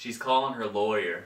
She's calling her lawyer.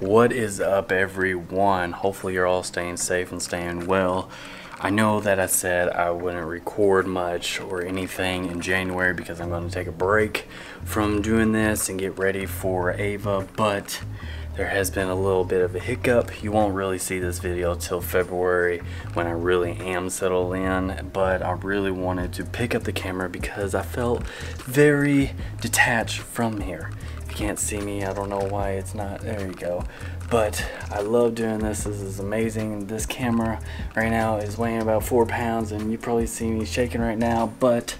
What is up, everyone? Hopefully you're all staying safe and staying well. I know that I said I wouldn't record much or anything in January because I'm going to take a break from doing this and get ready for Ava, but there has been a little bit of a hiccup. You won't really see this video till February when I really am settled in, but I really wanted to pick up the camera because I felt very detached from here. Can't see me, I don't know why it's not, there you go. But I love doing this, this is amazing. This camera right now is weighing about 4 pounds and you probably see me shaking right now, but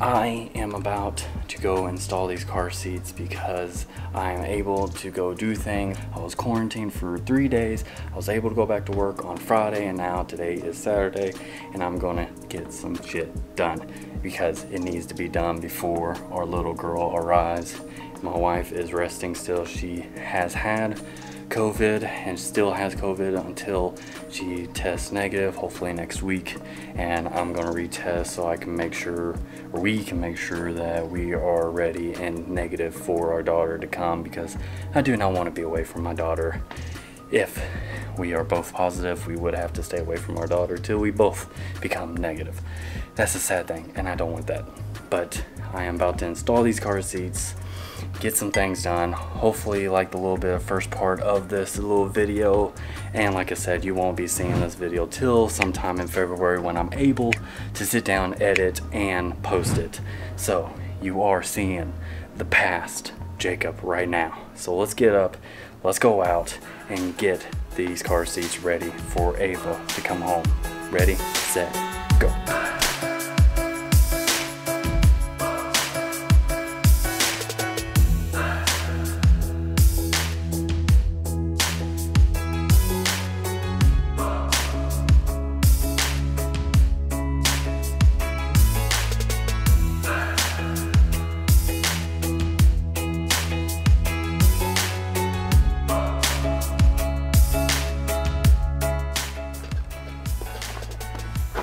I am about to go install these car seats because I am able to go do things. I was quarantined for 3 days. I was able to go back to work on Friday and now today is Saturday and I'm gonna get some shit done because it needs to be done before our little girl arrives. My wife is resting still. She has had COVID and still has COVID until she tests negative, hopefully next week. And I'm gonna retest so I can make sure, or we can make sure that we are ready and negative for our daughter to come because I do not want to be away from my daughter. If we are both positive, we would have to stay away from our daughter till we both become negative. That's a sad thing and I don't want that. But I am about to install these car seats, get some things done. Hopefully you like the little bit of first part of this little video, and like I said, you won't be seeing this video till sometime in February when I'm able to sit down, edit, and post it. So you are seeing the past Jacob right now. So let's get up, let's go out and get these car seats ready for Ava to come home. Ready, set, go.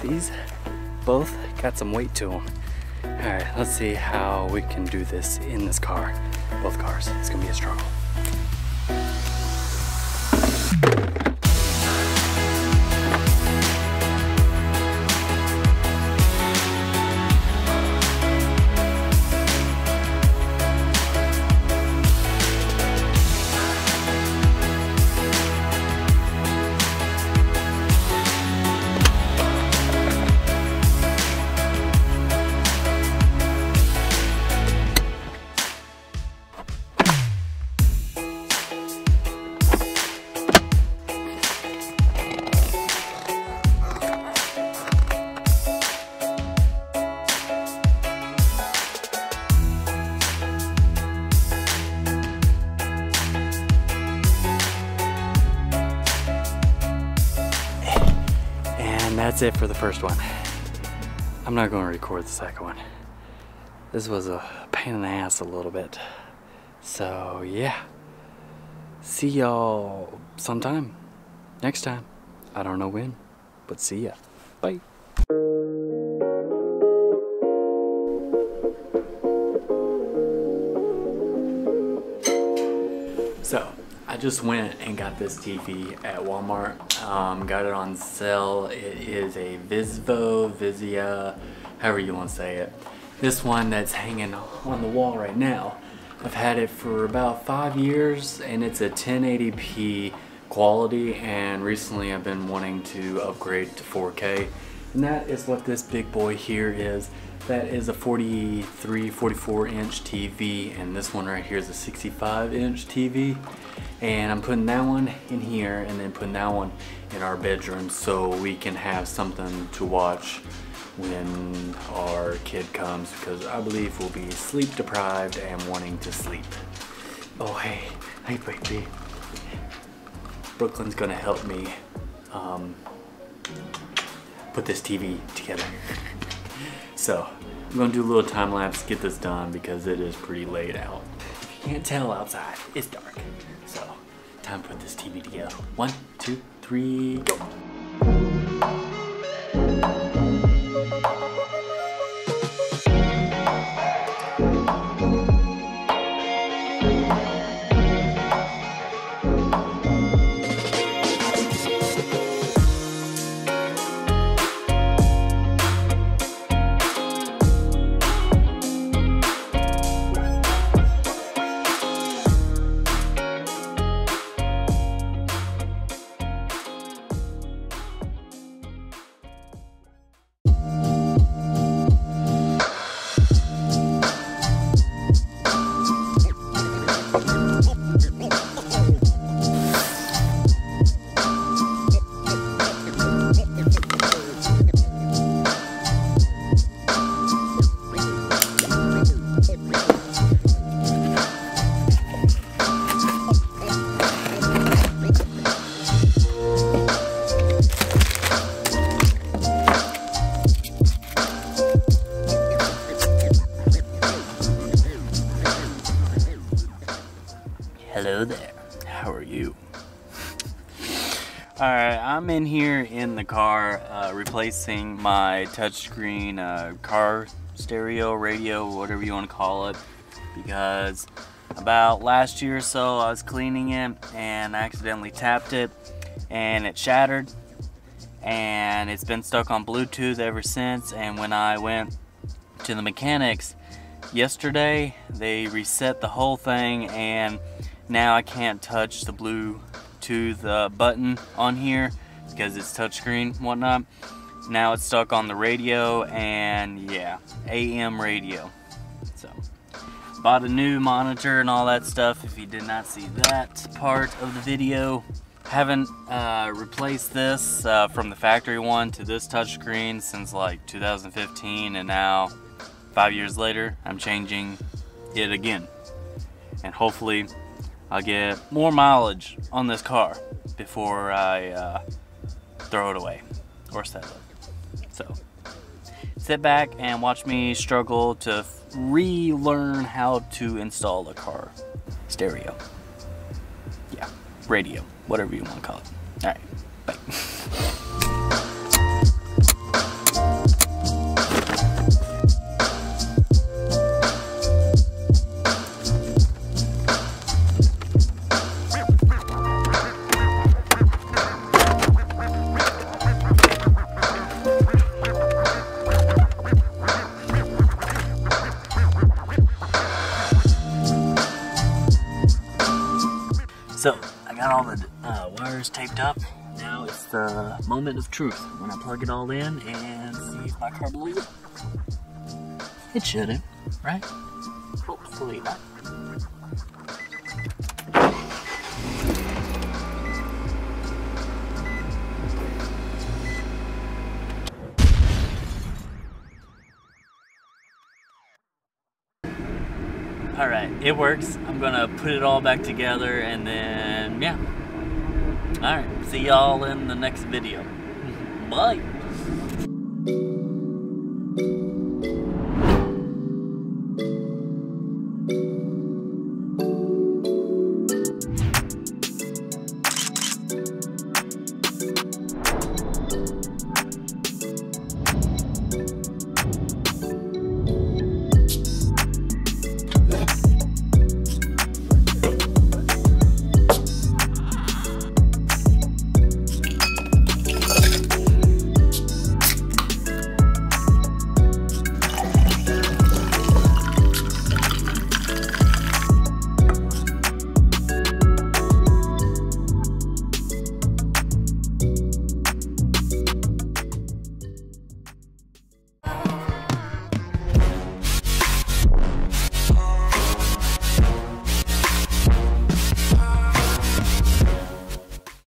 These both got some weight to them. All right, let's see how we can do this in this car. Both cars, it's gonna be a struggle. That's it for the first one. I'm not going to record the second one. This was a pain in the ass a little bit. So yeah, see y'all sometime next time. I don't know when, but see ya. Bye. So I just went and got this TV at Walmart. Got it on sale. It is a Vizio, however you want to say it. This one that's hanging on the wall right now. I've had it for about 5 years and it's a 1080p quality, and recently I've been wanting to upgrade to 4K. And that is what this big boy here is. That is a 43, 44 inch TV, and this one right here is a 65 inch TV. And I'm putting that one in here and then putting that one in our bedroom so we can have something to watch when our kid comes, because I believe we'll be sleep deprived and wanting to sleep. Oh, hey, hey baby. Brooklyn's gonna help me put this TV together. So I'm gonna do a little time lapse, get this done because it is pretty late out. If you can't tell outside, it's dark. So time to put this TV together. 1, 2, 3, go. Hello there, how are you? All right, I'm in here in the car replacing my touchscreen car stereo, radio, whatever you want to call it, because about last year or so I was cleaning it and I accidentally tapped it and it shattered, and it's been stuck on Bluetooth ever since. And when I went to the mechanics yesterday, they reset the whole thing, and now I can't touch the Bluetooth button on here because it's touchscreen and whatnot. Now it's stuck on the radio, and yeah, AM radio. So bought a new monitor and all that stuff. If you did not see that part of the video, haven't replaced this from the factory one to this touchscreen since like 2015, and now 5 years later I'm changing it again, and hopefully I'll get more mileage on this car before I throw it away or sell it. So sit back and watch me struggle to relearn how to install a car stereo, yeah, radio, whatever you want to call it. All right, bye. So I got all the wires taped up. Now it's the moment of truth when I plug it all in and see if my car blew up. It shouldn't, right? Hopefully not. All right, it works. I'm gonna put it all back together and then, yeah. All right, see y'all in the next video. Bye.